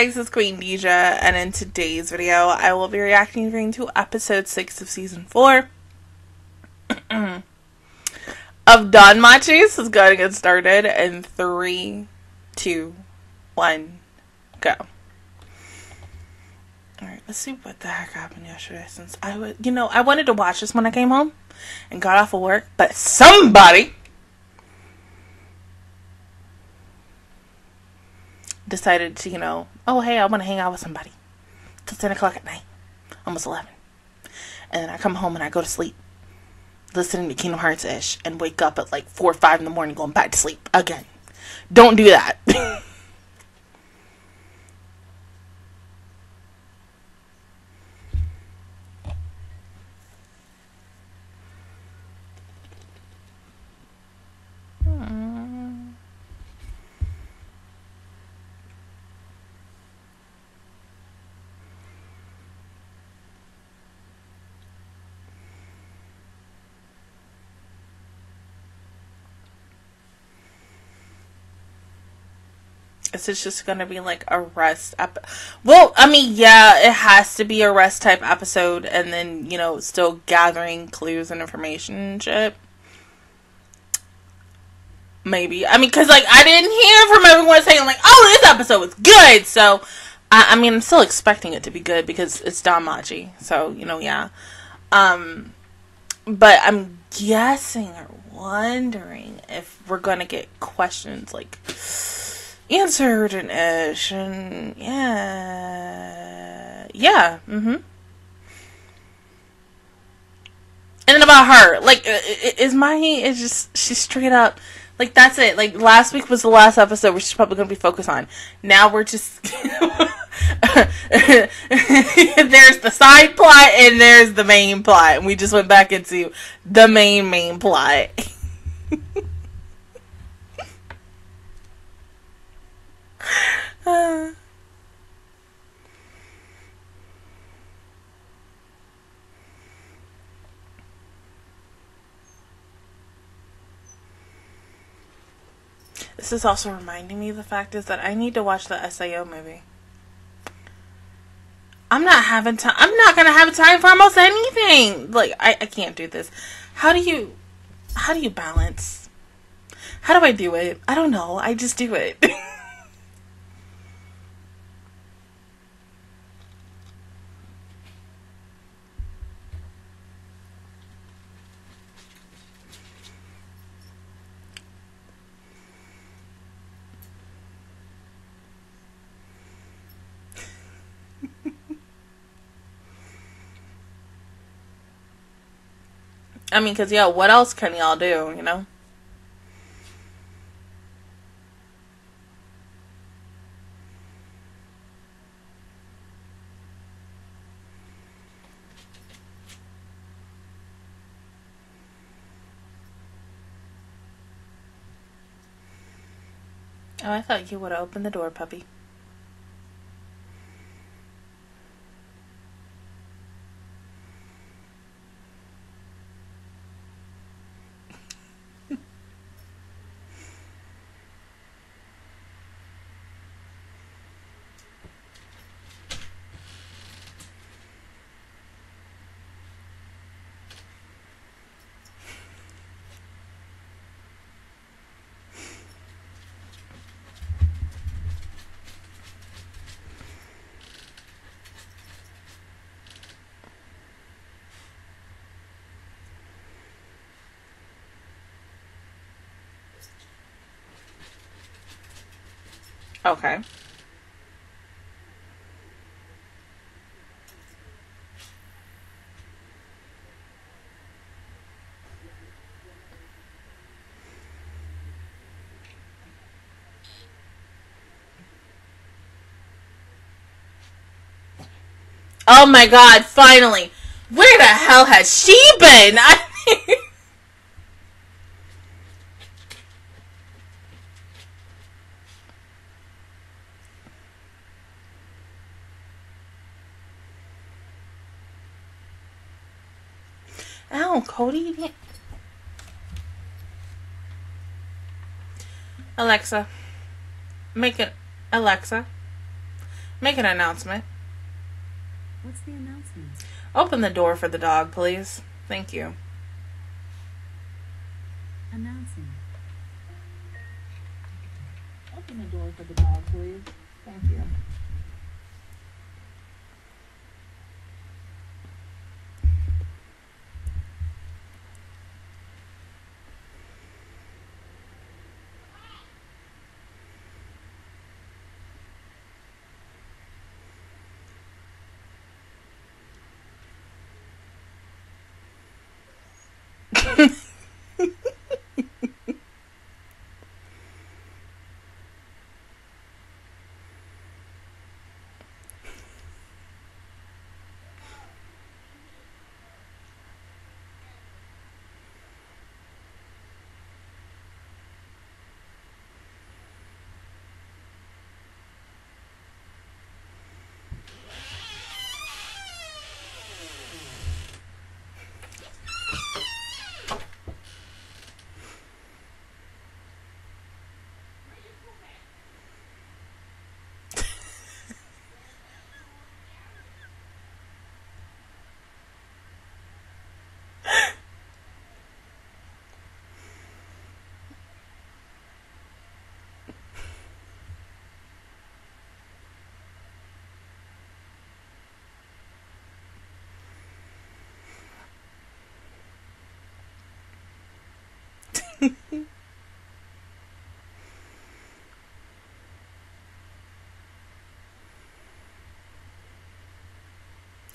Hi guys, it's Queen Deja, and in today's video I will be reacting to episode 6 of season 4 of DanMachi. So let's go ahead and get started in 3, 2, 1, go. Alright, let's see what the heck happened yesterday, since I wanted to watch this when I came home and got off of work, but somebody decided to, oh, hey, I want to hang out with somebody till 10 o'clock at night, almost 11. And then I come home and I go to sleep, listening to Kingdom Hearts-ish, and wake up at like 4 or 5 in the morning going back to sleep again. Don't do that. This is just gonna be like a rest up. Well, I mean, yeah, it has to be a rest type episode, and then still gathering clues and information and shit. Maybe, I mean, cause like I didn't hear from everyone saying like, oh, this episode was good. So, I mean, I'm still expecting it to be good because it's DanMachi. So yeah. But I'm guessing or wondering if we're gonna get questions like answered and ish, and yeah, and then about her, like, is Mahi is just, she's straight up, like, that's it. Like, last week was the last episode where she's probably gonna be focused on. Now we're just there's the side plot and there's the main plot, and we just went back into the main plot. This is also reminding me, the fact is that I need to watch the SAO movie. I'm not having time. I'm not gonna have time for almost anything. Like, I can't do this. How do you balance? How do I do it? I don't know. I just do it. I mean, cause yeah, what else can y'all do, Oh, I thought you would have opened the door, puppy. Okay. Oh my God, finally. Where the hell has she been? Ow, Cody. Alexa, Make an announcement. What's the announcement? Open the door for the dog, please. Thank you. Announcing. Open the door for the dog, please. Thank you.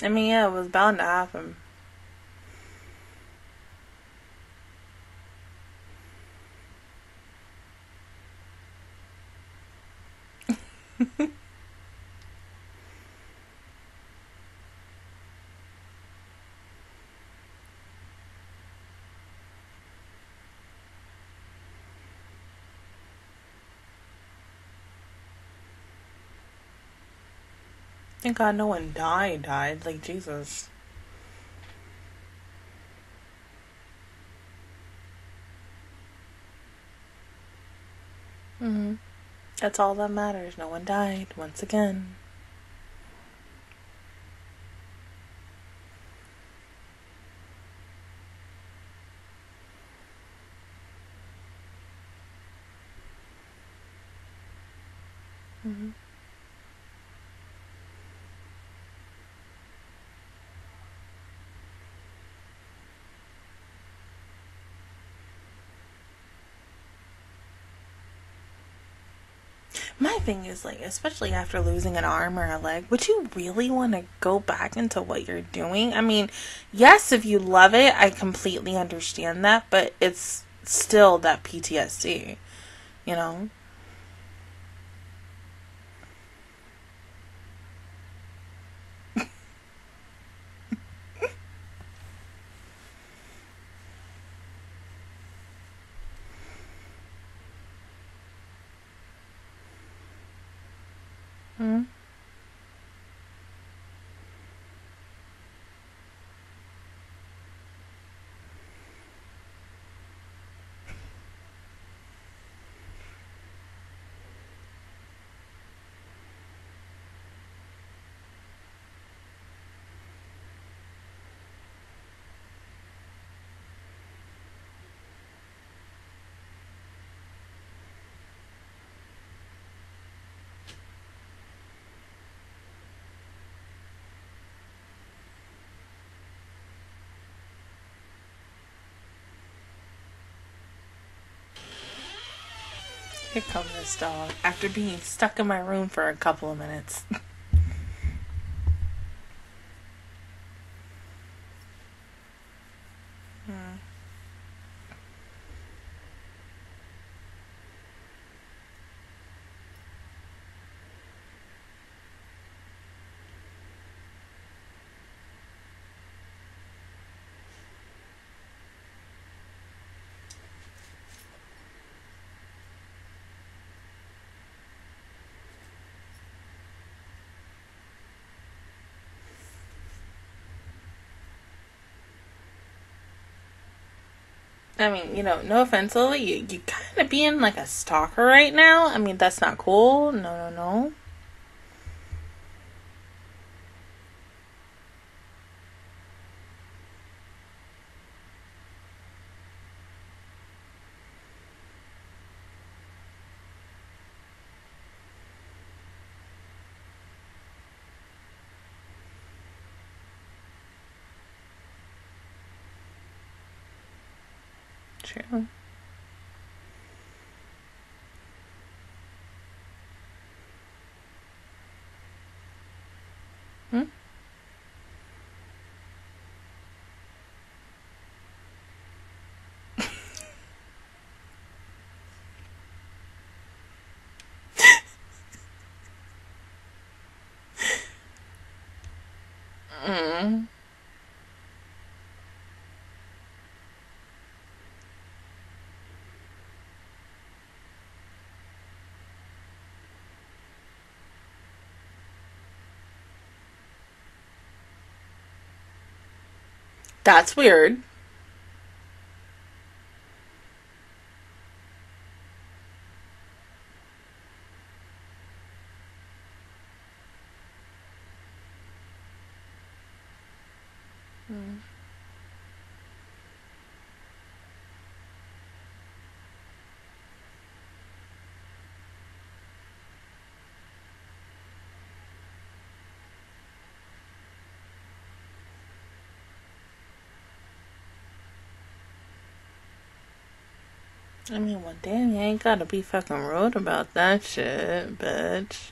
I mean, yeah, it was bound to happen. Thank God no one died, like Jesus. That's all that matters. No one died, once again. My thing is, like, especially after losing an arm or a leg, would you really want to go back into what you're doing? I mean, yes, if you love it, I completely understand that, but it's still that PTSD, you know? Here comes this dog, after being stuck in my room for a couple of minutes. I mean, you know, no offense, Lily, you kind of being like a stalker right now. I mean, that's not cool. No. true. That's weird. I mean, well, damn, you ain't gotta be fucking rude about that shit, bitch.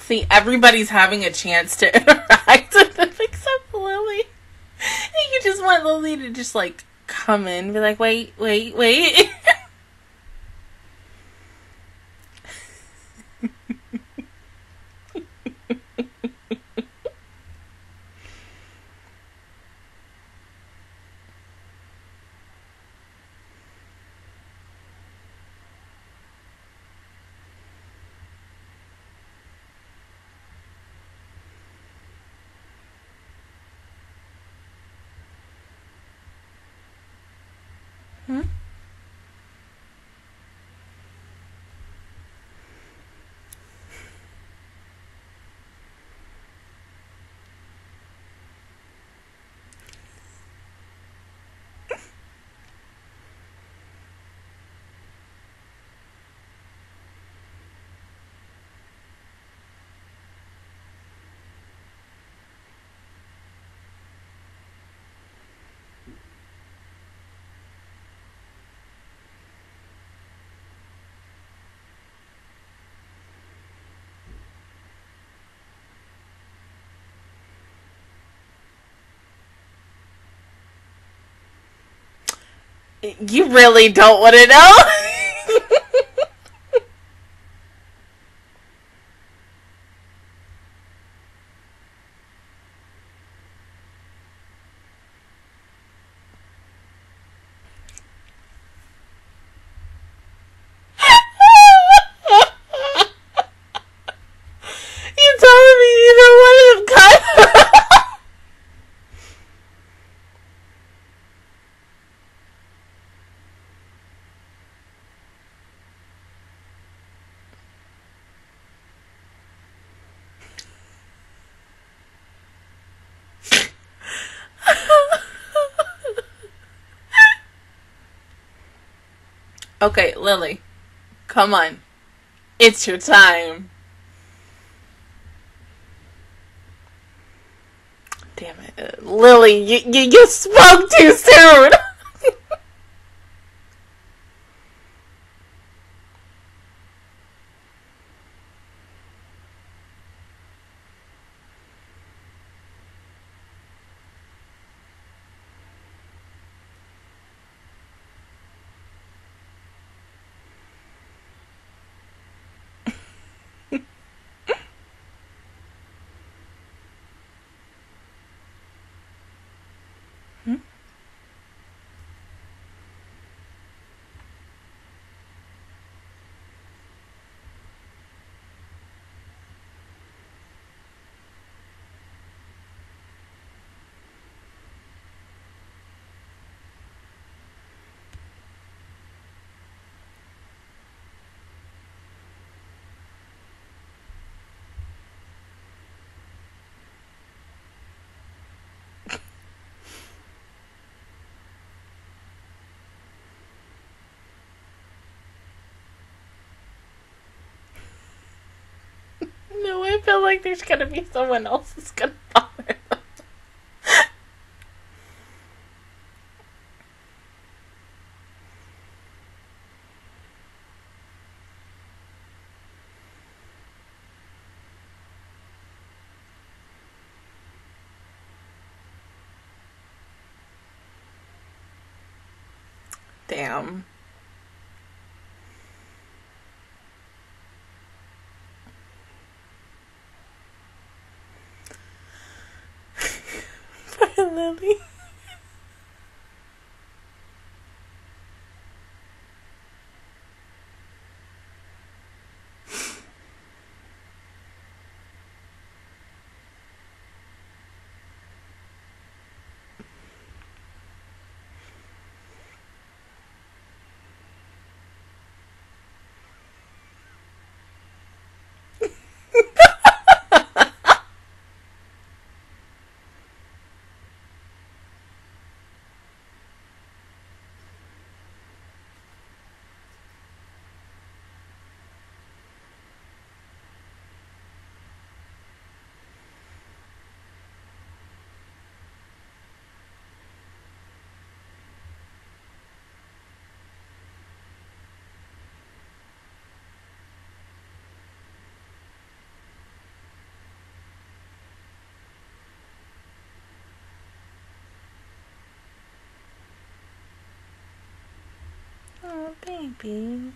See, everybody's having a chance to interact with them except Lily. You just want Lily to just, like, come in and be like, wait, wait, wait. You really don't want to know? Okay, Lily. Come on. It's your time. Damn it. Lily, you spoke too soon! I feel like there's gonna be someone else that's gonna bother them. Damn. Lily. Oh, baby.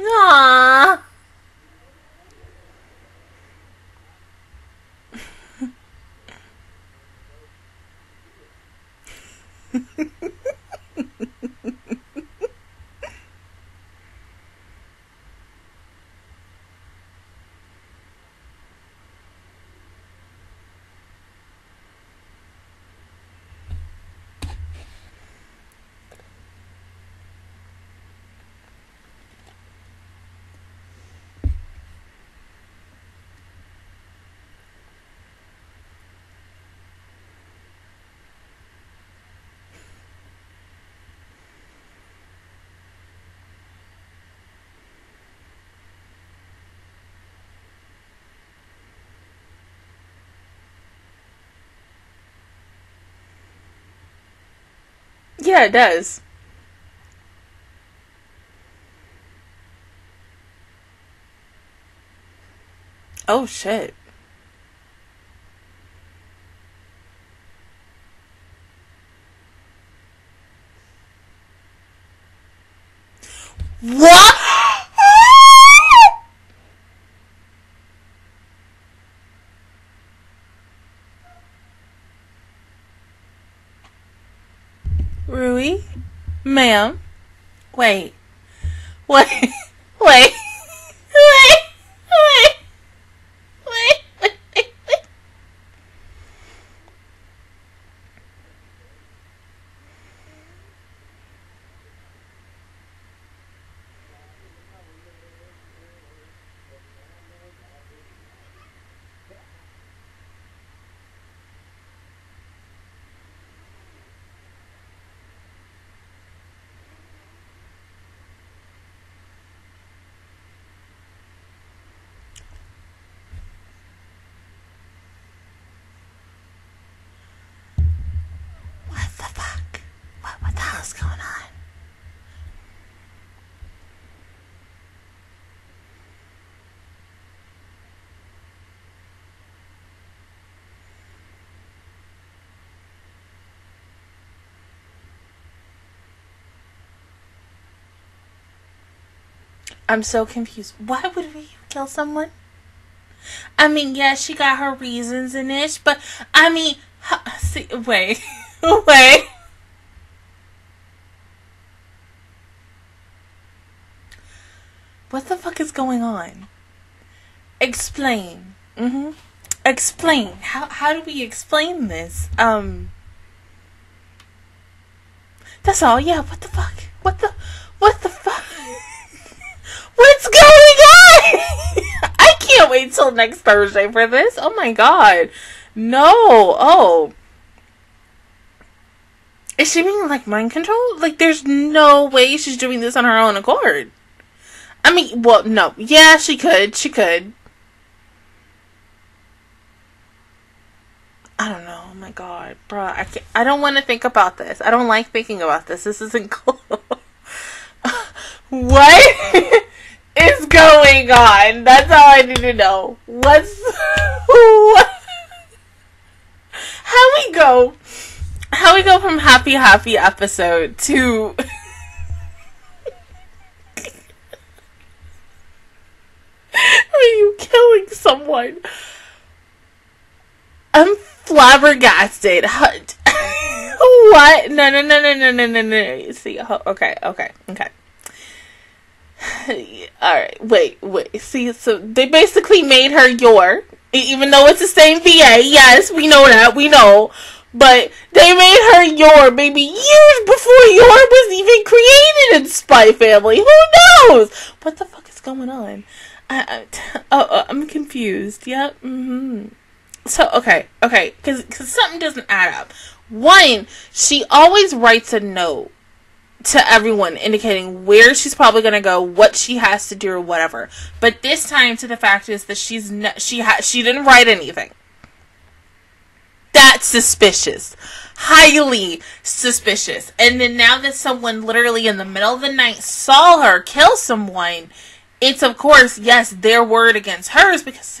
Aww. Yeah, it does. Oh, shit. What? Rui? Ma'am? Wait. Wait. Wait. I'm so confused. Why would we kill someone? I mean, yeah, she got her reasons in it, but I mean, see, wait, wait. What the fuck is going on? Explain. Explain. How do we explain this? That's all. Yeah. What the fuck? What the fuck? What's going on? I can't wait till next Thursday for this. Oh my god. No. Oh. Is she being like mind controlled? Like there's no way she's doing this on her own accord. I mean, well, no. Yeah, she could. She could. I don't know. Oh my god. Bruh. I don't want to think about this. I don't like thinking about this. This isn't cool. What? Is going on? That's all I need to know. How we go from happy episode to are you killing someone? I'm flabbergasted. What? No. See, okay. Alright, wait. See, so they basically made her Yor, even though it's the same VA. Yes, we know that. We know. But they made her Yor maybe years before Yor was even created in Spy Family. Who knows? What the fuck is going on? I'm confused. Yep. So, okay. Because something doesn't add up. One, she always writes a note to everyone indicating where she's probably going to go, what she has to do, or whatever. But this time, to the fact is that she didn't write anything. That's suspicious. Highly suspicious. And then now that someone literally in the middle of the night saw her kill someone, it's of course, yes, their word against hers, because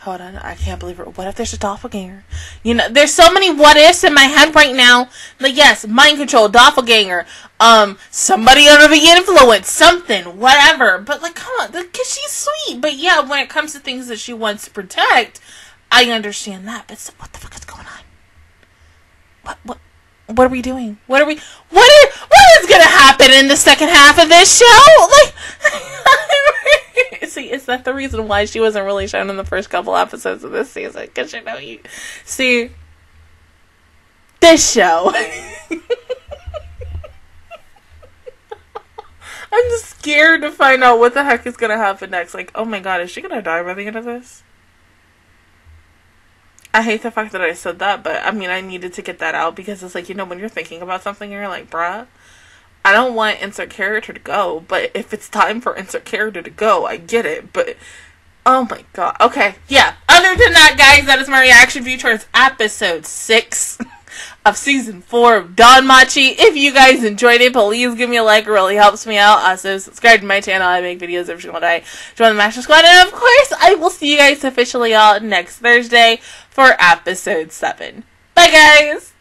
hold on, I can't believe it. What if there's a doppelganger? You know, there's so many what ifs in my head right now. Like, yes, mind control, doppelganger, somebody under the influence, something, whatever. But like, come on, because she's sweet. But yeah, when it comes to things that she wants to protect, I understand that. But so, what the fuck is going on? What are we doing? What is gonna happen in the second half of this show? Like, see, is that the reason why she wasn't really shown in the first couple episodes of this season? Because see, this show. I'm scared to find out what the heck is gonna happen next. Like, oh my god, is she gonna die by the end of this? I hate the fact that I said that, but I mean, I needed to get that out because it's like, you know, when you're thinking about something, you're like, bruh, I don't want insert character to go, but if it's time for insert character to go, I get it, but oh my god. Okay, yeah. Other than that, guys, that is my reaction view towards episode 6. of season 4 of DanMachi. If you guys enjoyed it, please give me a like. It really helps me out. Also, subscribe to my channel. I make videos every single day. Join the Master Squad. And of course, I will see you guys officially all next Thursday for episode 7. Bye, guys!